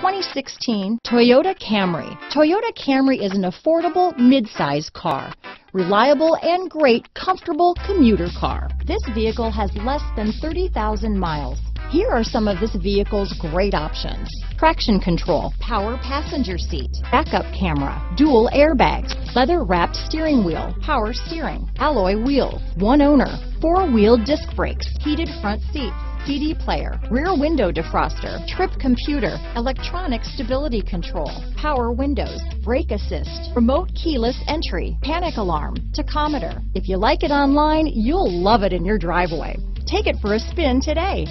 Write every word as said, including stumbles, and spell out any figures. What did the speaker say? twenty sixteen Toyota Camry. Toyota Camry is an affordable mid-size car, reliable and great comfortable commuter car. This vehicle has less than thirty thousand miles. Here are some of this vehicle's great options: traction control, power passenger seat, backup camera, dual airbags, leather wrapped steering wheel, power steering, alloy wheels, one owner, four wheel disc brakes, heated front seats, C D player, rear window defroster, trip computer, electronic stability control, power windows, brake assist, remote keyless entry, panic alarm, tachometer. If you like it online, you'll love it in your driveway. Take it for a spin today.